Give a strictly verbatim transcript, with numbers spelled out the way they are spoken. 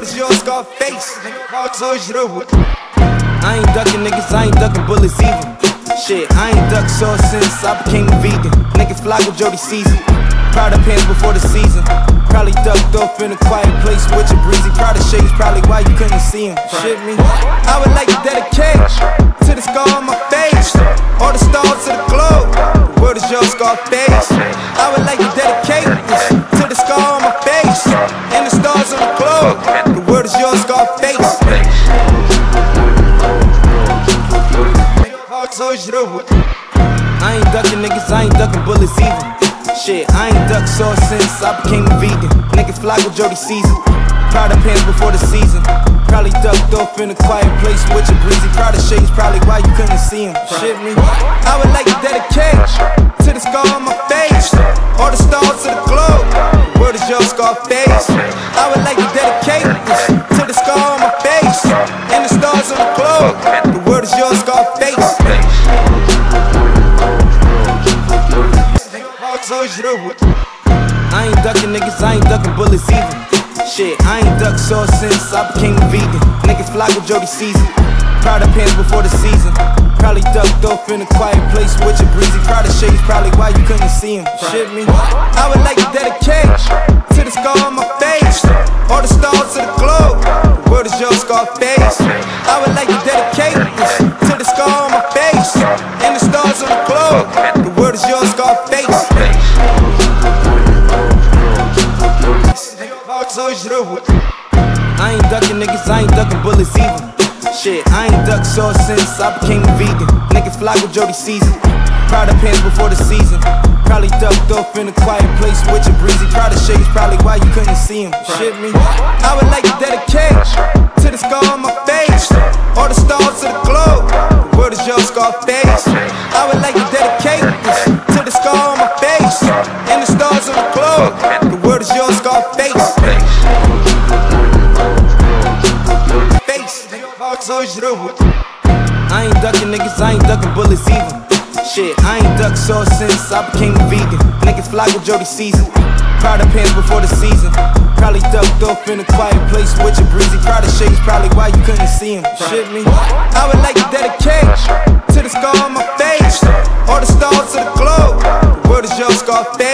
word is yours, Scarface. I ain't ducking niggas, I ain't ducking bullets either. Shit, I ain't ducked short since I became a vegan. Niggas fly with Jody Season. Proud of pants before the season. Probably ducked off in a quiet place with your breezy. Proud of shades, probably why you couldn't see him. Shit me. I would like to dedicate to the scar on my face, all the stars to the globe. The world is your Scarface. I would like to dedicate this to the scar on my face and the stars on the globe. The world is your Scarface. I ain't ducking niggas, I ain't ducking bullets either. Shit, I ain't ducked short since I became a vegan. Niggas fly with Jody Season. Proud of pants before the season. Probably ducked off in a quiet place with your breezy. Proud of shades, probably why you couldn't see him. Shit me. I would like to dedicate to the scar on my face, all the stars to the globe. The world is your Scarface. I would like to dedicate this to the scar on my face and the stars on the globe. The world is your Scarface. I ain't ducking niggas, I ain't ducking bullets either. Shit, I ain't ducked short since I became a vegan. Niggas fly with Jody Season. Proud of pants before the season. Probably ducked off in a quiet place with your breezy. Proud of shades, probably why you couldn't see him. Shit me. I would like to dedicate to the scar on my face, all the stars to the globe. The world is your Scarface. I would like to dedicate this to the scar on my face and the stars on the globe. The world is your Scarface. I ain't ducking niggas, I ain't ducking bullets either. Shit, I ain't ducked short since I became a vegan. Niggas fly with Jody Season. Proud of pants before the season. Probably ducked off in a quiet place with your breezy. Proud of shades, probably why you couldn't see him. Shit me. I would like to dedicate to the scar on my face, all the stars to the globe. The world is your Scarface. I would like to dedicate this to the scar on my face and the stars on the globe. The world is your Scarface. I ain't ducking niggas, I ain't ducking bullets either. Shit, I ain't ducked short since I became a vegan. Niggas fly with Jody Season. Proud of pants before the season. Probably ducked off in a quiet place with your breezy. Proud of shades, probably why you couldn't see him. Shit me. I would like to dedicate to the scar on my face, all the stars to the globe. The world is your Scarface.